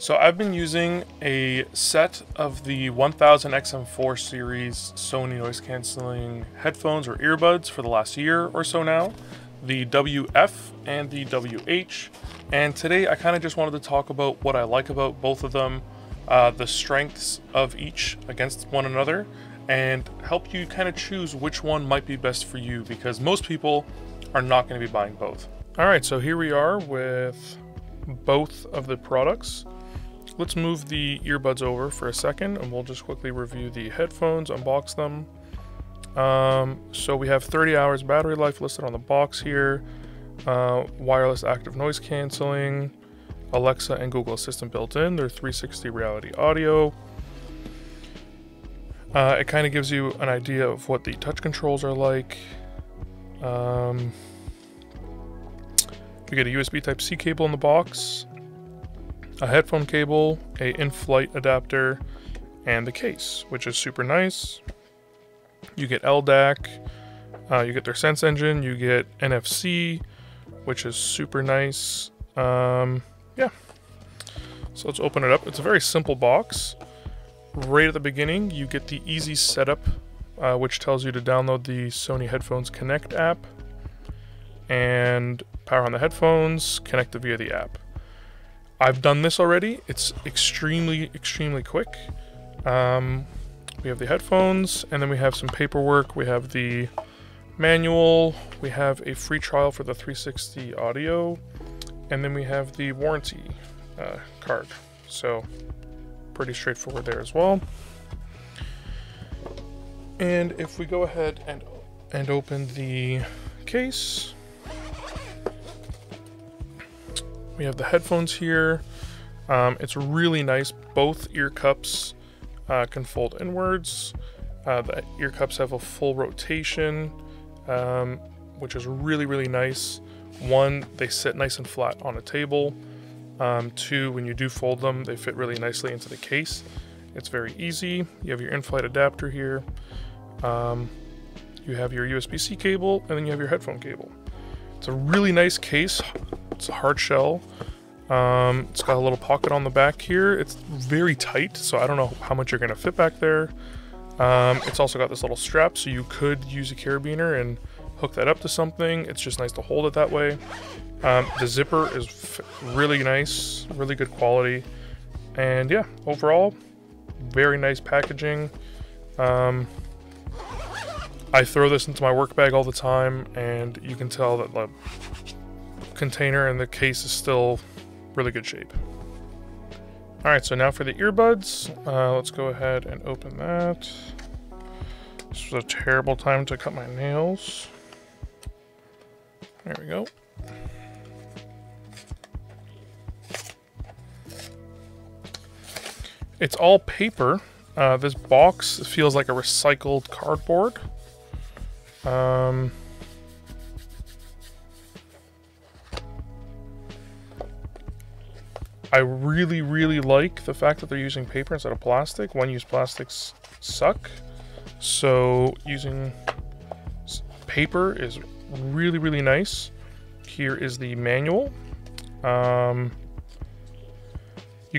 So I've been using a set of the WH-1000XM4 series Sony noise canceling headphones or earbuds for the last year or so now, the WF and the WH. And today I kind of just wanted to talk about what I like about both of them, the strengths of each against one another, and help you kind of choose which one might be best for you, because most people are not going to be buying both. All right, so here we are with both of the products. Let's move the earbuds over for a second and we'll just quickly review the headphones, unbox them. So we have 30 hours battery life listed on the box here, wireless active noise canceling, Alexa and Google Assistant built in, they're 360 reality audio. It kind of gives you an idea of what the touch controls are like. You get a USB Type-C cable in the box, a headphone cable, a in-flight adapter, and the case, which is super nice. You get LDAC, you get their Sense Engine, you get NFC, which is super nice. Yeah, so let's open it up. It's a very simple box. Right at the beginning, you get the easy setup, which tells you to download the Sony Headphones Connect app and power on the headphones, connect via the app. I've done this already. It's extremely quick. We have the headphones, and then we have some paperwork. We have the manual. We have a free trial for the 360 audio, and then we have the warranty card. So pretty straightforward there as well. And if we go ahead and open the case, we have the headphones here. It's really nice. Both ear cups can fold inwards. The ear cups have a full rotation, which is really nice. One, they sit nice and flat on a table. Two, when you do fold them, they fit really nicely into the case. It's very easy. You have your in-flight adapter here. You have your USB-C cable, and then you have your headphone cable. It's a really nice case. It's a hard shell. It's got a little pocket on the back here. It's very tight, so I don't know how much you're gonna fit back there. It's also got this little strap, so you could use a carabiner and hook that up to something. It's just nice to hold it that way. The zipper is really nice, really good quality. And yeah, overall, very nice packaging. I throw this into my work bag all the time, and you can tell that the container and the case is still really good shape. All right, so now for the earbuds. Let's go ahead and open that. This was a terrible time to cut my nails. There we go. It's all paper. This box feels like a recycled cardboard. I really like the fact that they're using paper instead of plastic. One-use plastics suck, so using paper is really nice. Here is the manual. You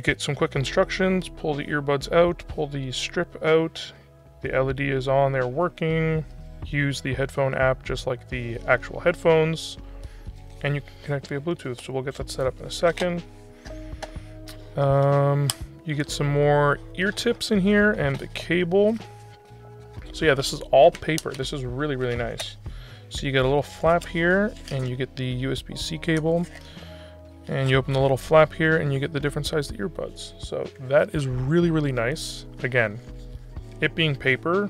get some quick instructions. Pull the earbuds out, pull the strip out. The LED is on there working. Use the headphone app just like the actual headphones. And you can connect via Bluetooth, so we'll get that set up in a second. You get some more ear tips in here and the cable. So yeah, this is all paper. This is really nice. So you get a little flap here and you get the USB-C cable. And you open the little flap here and you get the different sized earbuds. So that is really nice. Again, it being paper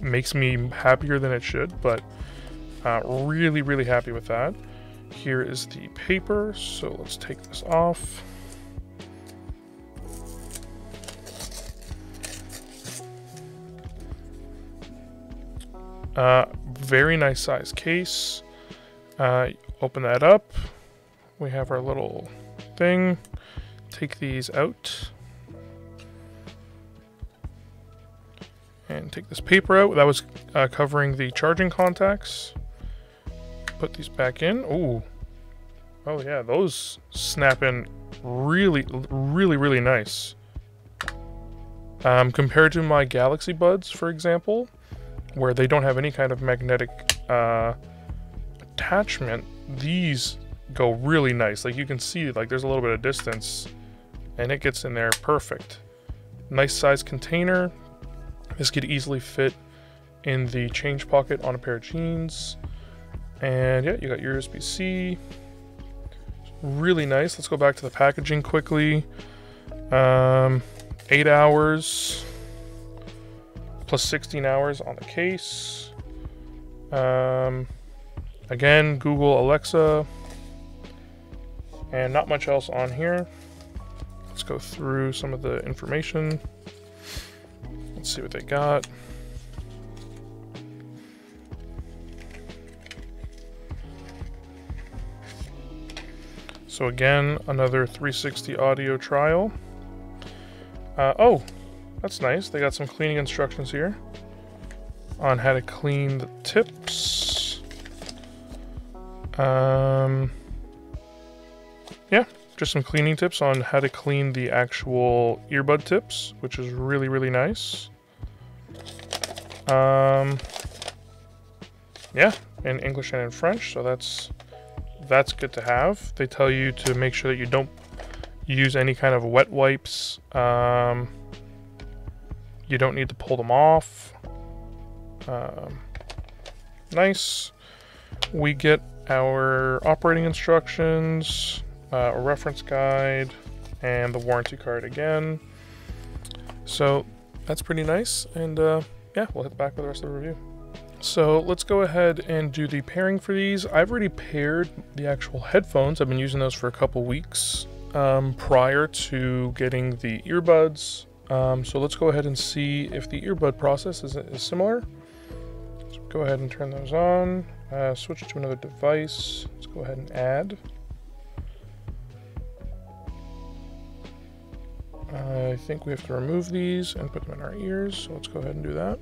makes me happier than it should, but really happy with that. Here is the paper, so let's take this off. Very nice size case. Open that up. We have our little thing. Take these out. And take this paper out. That was covering the charging contacts. Put these back in. Ooh, Oh yeah, those snap in really nice. Compared to my Galaxy Buds, for example, where they don't have any kind of magnetic attachment, these go really nice. Like you can see, like there's a little bit of distance and it gets in there perfect. Nice size container. This could easily fit in the change pocket on a pair of jeans. And yeah, you got your USB-C. Really nice. Let's go back to the packaging quickly. 8 hours plus 16 hours on the case. Again, Google Alexa, and not much else on here. Let's go through some of the information. Let's see what they got. So again, another 360 audio trial. Oh, that's nice. They got some cleaning instructions here on how to clean the tips. Yeah, just some cleaning tips on how to clean the actual earbud tips, which is really nice. Yeah, in English and in French, so that's good to have. They tell you to make sure that you don't use any kind of wet wipes. You don't need to pull them off. Nice. We get our operating instructions, a reference guide, and the warranty card again. So that's pretty nice. And yeah, we'll hit back with the rest of the review. So let's go ahead and do the pairing for these. I've already paired the actual headphones. I've been using those for a couple weeks prior to getting the earbuds. So let's go ahead and see if the earbud process is similar. So go ahead and turn those on, switch to another device. Let's go ahead and add. I think we have to remove these and put them in our ears. So let's go ahead and do that.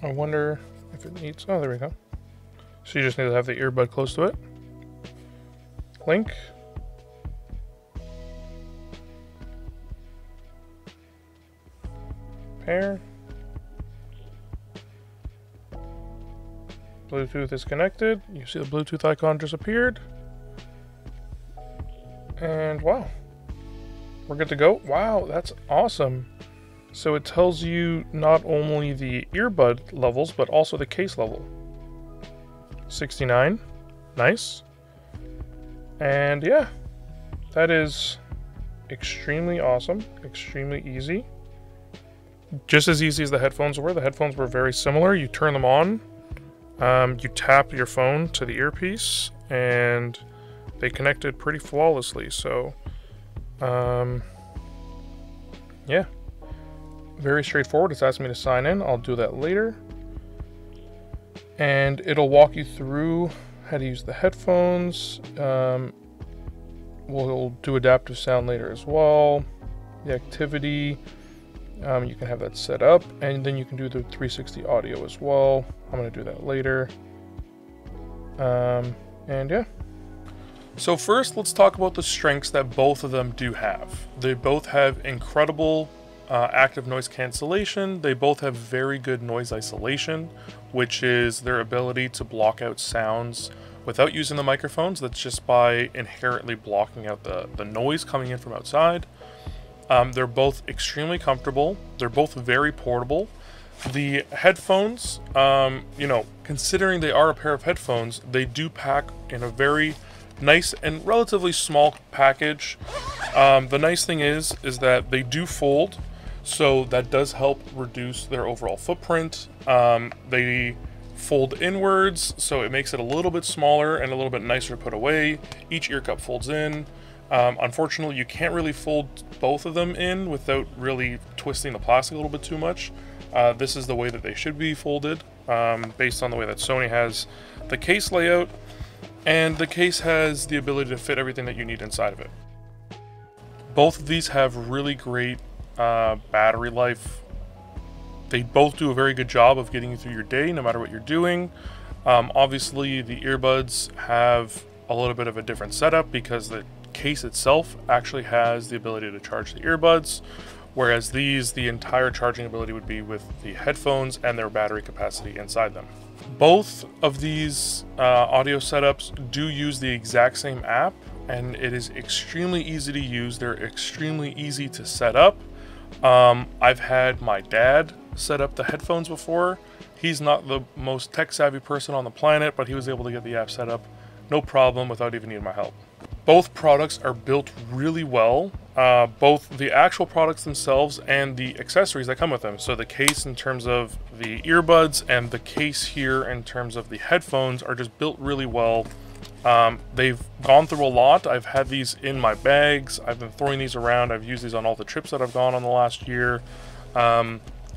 I wonder if it needs, oh, there we go. So you just need to have the earbud close to it. Link. Pair. Bluetooth is connected. You see the Bluetooth icon just appeared. And wow, we're good to go. Wow, that's awesome. So it tells you not only the earbud levels, but also the case level. 69, nice. And yeah, that is extremely awesome, extremely easy. Just as easy as the headphones were. The headphones were very similar. You turn them on, you tap your phone to the earpiece, and they connected pretty flawlessly. So yeah. Very straightforward. It's asking me to sign in. I'll do that later. And it'll walk you through how to use the headphones. We'll do adaptive sound later as well. The activity, you can have that set up, and then you can do the 360 audio as well. I'm going to do that later. And yeah. So first, let's talk about the strengths that both of them do have. They both have incredible active noise cancellation. They both have very good noise isolation, which is their ability to block out sounds without using the microphones. That's just by inherently blocking out the noise coming in from outside. They're both extremely comfortable. They're both very portable. The headphones, you know, considering they are a pair of headphones, they do pack in a very nice and relatively small package. The nice thing is that they do fold. So that does help reduce their overall footprint. They fold inwards, so it makes it a little bit smaller and a little bit nicer to put away. Each ear cup folds in. Unfortunately, you can't really fold both of them in without really twisting the plastic a little bit too much. This is the way that they should be folded, based on the way that Sony has the case layout, and the case has the ability to fit everything that you need inside of it. Both of these have really great battery life. They both do a very good job of getting you through your day, no matter what you're doing. Obviously, the earbuds have a little bit of a different setup because the case itself actually has the ability to charge the earbuds, whereas these, the entire charging ability would be with the headphones and their battery capacity inside them. Both of these audio setups do use the exact same app, and it is extremely easy to use. They're extremely easy to set up. I've had my dad set up the headphones before. He's not the most tech-savvy person on the planet, but he was able to get the app set up no problem without even needing my help. Both products are built really well, both the actual products themselves and the accessories that come with them. So the case in terms of the earbuds and the case here in terms of the headphones are just built really well. They've gone through a lot. I've had these in my bags. I've been throwing these around. I've used these on all the trips that I've gone on the last year.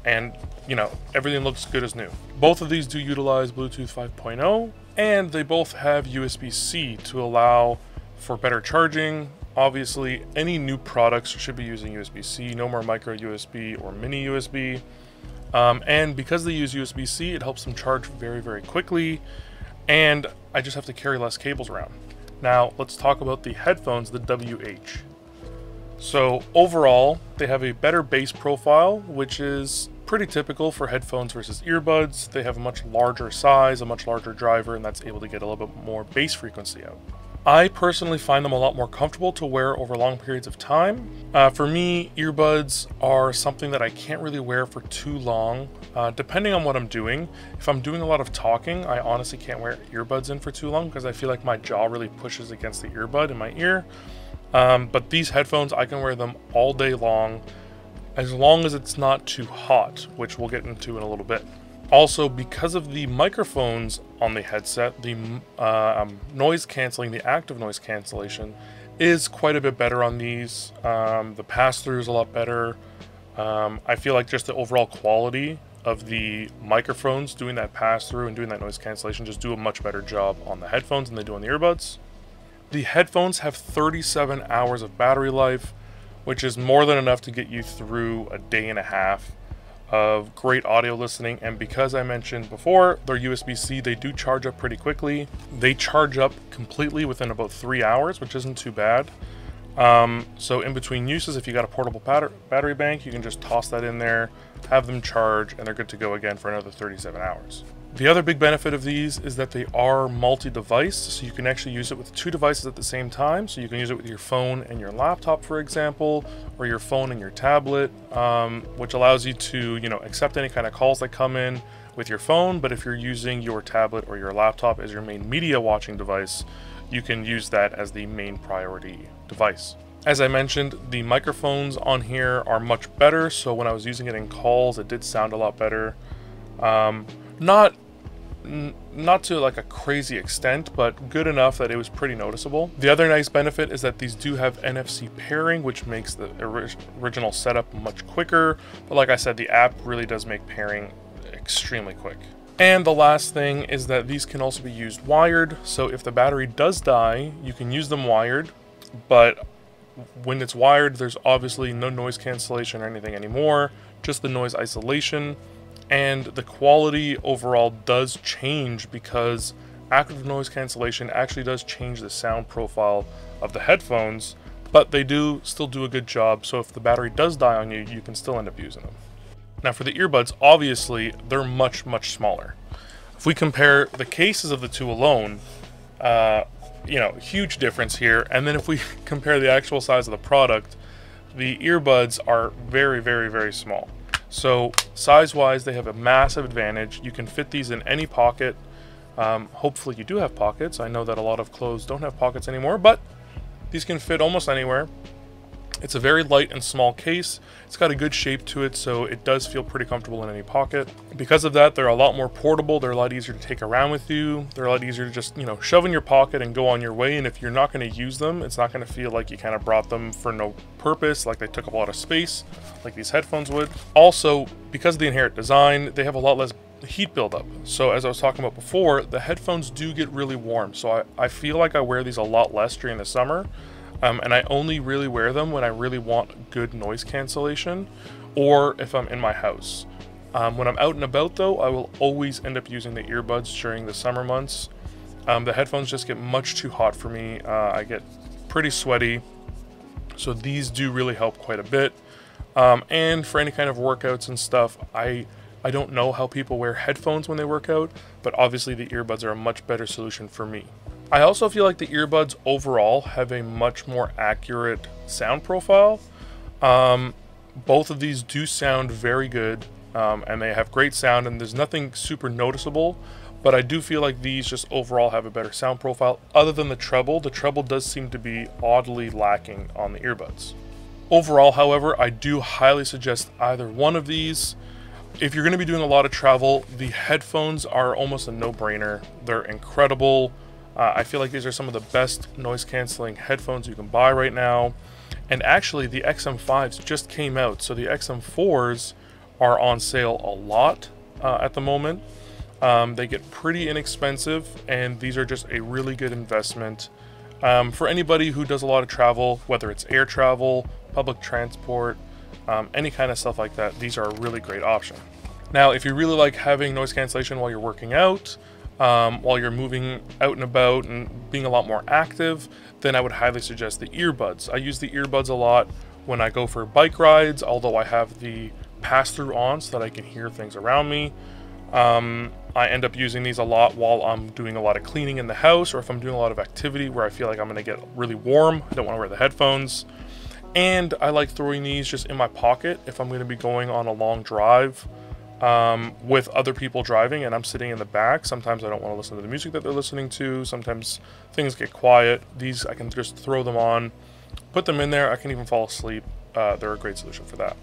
And you know, everything looks good as new. Both of these do utilize Bluetooth 5.0, and they both have USB-C to allow for better charging. Obviously, any new products should be using USB-C, no more micro USB or mini USB. And because they use USB-C, it helps them charge very, very quickly. And I just have to carry less cables around. Now let's talk about the headphones, the WH. So overall, they have a better bass profile, which is pretty typical for headphones versus earbuds. They have a much larger size, a much larger driver, and that's able to get a little bit more bass frequency out. I personally find them a lot more comfortable to wear over long periods of time. For me, earbuds are something that I can't really wear for too long, depending on what I'm doing. If I'm doing a lot of talking, I honestly can't wear earbuds in for too long because I feel like my jaw really pushes against the earbud in my ear. But these headphones, I can wear them all day long as it's not too hot, which we'll get into in a little bit. Also, because of the microphones on the headset, the active noise cancellation is quite a bit better on these. The pass-through is a lot better. I feel like just the overall quality of the microphones doing that pass-through and doing that noise cancellation just do a much better job on the headphones than they do on the earbuds. The headphones have 37 hours of battery life, which is more than enough to get you through a day and a half of great audio listening. And because I mentioned before, they're USB-C, they do charge up pretty quickly. They charge up completely within about 3 hours, which isn't too bad. So in between uses, if you got a portable battery bank, you can just toss that in there, have them charge, and they're good to go again for another 37 hours. The other big benefit of these is that they are multi-device, so you can actually use it with two devices at the same time. So you can use it with your phone and your laptop, for example, or your phone and your tablet, which allows you to, you know, accept any kind of calls that come in with your phone. But if you're using your tablet or your laptop as your main media watching device, you can use that as the main priority device. As I mentioned, the microphones on here are much better. So when I was using it in calls, it did sound a lot better. Not to like a crazy extent, but good enough that it was pretty noticeable. The other nice benefit is that these do have NFC pairing, which makes the original setup much quicker. But like I said, the app really does make pairing extremely quick. And the last thing is that these can also be used wired. So if the battery does die, you can use them wired, but when it's wired, there's obviously no noise cancellation or anything anymore, just the noise isolation. And the quality overall does change because active noise cancellation actually does change the sound profile of the headphones, but they do still do a good job. So if the battery does die on you, you can still end up using them. Now for the earbuds, obviously they're much, much smaller. If we compare the cases of the two alone, you know, huge difference here. And then if we compare the actual size of the product, the earbuds are very, very, very small. So size-wise, they have a massive advantage. You can fit these in any pocket. Hopefully you do have pockets. I know that a lot of clothes don't have pockets anymore, but these can fit almost anywhere. It's a very light and small case. It's got a good shape to it, so it does feel pretty comfortable in any pocket. Because of that, they're a lot more portable. They're a lot easier to take around with you. They're a lot easier to just, you know, shove in your pocket and go on your way. And if you're not going to use them, it's not going to feel like you kind of brought them for no purpose, like they took up a lot of space, like these headphones would. Also, because of the inherent design, they have a lot less heat buildup. So as I was talking about before, the headphones do get really warm. So I feel like I wear these a lot less during the summer. And I only really wear them when I really want good noise cancellation or if I'm in my house. When I'm out and about though, I will always end up using the earbuds during the summer months. The headphones just get much too hot for me. I get pretty sweaty. So these do really help quite a bit. And for any kind of workouts and stuff, I don't know how people wear headphones when they work out, but obviously the earbuds are a much better solution for me. I also feel like the earbuds overall have a much more accurate sound profile. Both of these do sound very good, and they have great sound, and there's nothing super noticeable, but I do feel like these just overall have a better sound profile other than the treble. The treble does seem to be oddly lacking on the earbuds. Overall, however, I do highly suggest either one of these. If you're going to be doing a lot of travel, the headphones are almost a no-brainer. They're incredible. I feel like these are some of the best noise-canceling headphones you can buy right now. And actually, the XM5s just came out, so the XM4s are on sale a lot at the moment. They get pretty inexpensive, and these are just a really good investment for anybody who does a lot of travel, whether it's air travel, public transport, any kind of stuff like that. These are a really great option. Now, if you really like having noise cancellation while you're working out, while you're moving out and about and being a lot more active, then I would highly suggest the earbuds. I use the earbuds a lot when I go for bike rides, although I have the pass-through on so that I can hear things around me. I end up using these a lot while I'm doing a lot of cleaning in the house, or if I'm doing a lot of activity where I feel like I'm going to get really warm. I don't want to wear the headphones. And I like throwing these just in my pocket if I'm going to be going on a long drive with other people driving and I'm sitting in the back. Sometimes I don't want to listen to the music that they're listening to. Sometimes things get quiet. These, I can just throw them on, put them in there. I can even fall asleep. They're a great solution for that.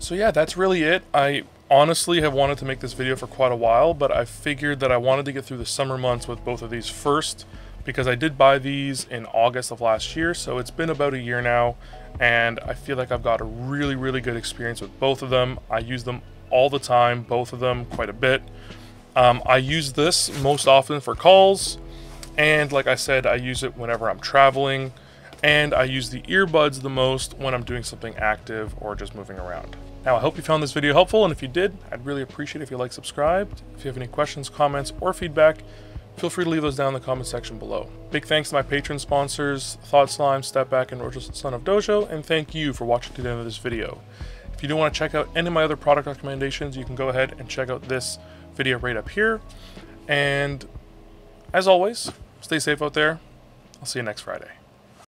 So yeah, that's really it. I honestly have wanted to make this video for quite a while, but I figured that I wanted to get through the summer months with both of these first, because I did buy these in August of last year. So it's been about a year now, and I feel like I've got a really, really good experience with both of them. I use them all the time, both of them quite a bit. I use this most often for calls. And like I said, I use it whenever I'm traveling, and I use the earbuds the most when I'm doing something active or just moving around. Now, I hope you found this video helpful. And if you did, I'd really appreciate it if you like, subscribed. If you have any questions, comments, or feedback, feel free to leave those down in the comment section below. Big thanks to my Patreon sponsors, Thought Slime, Step Back, and Rogerson Son of Dojo, and thank you for watching to the end of this video. If you do want to check out any of my other product recommendations, you can go ahead and check out this video right up here. And as always, stay safe out there. I'll see you next Friday.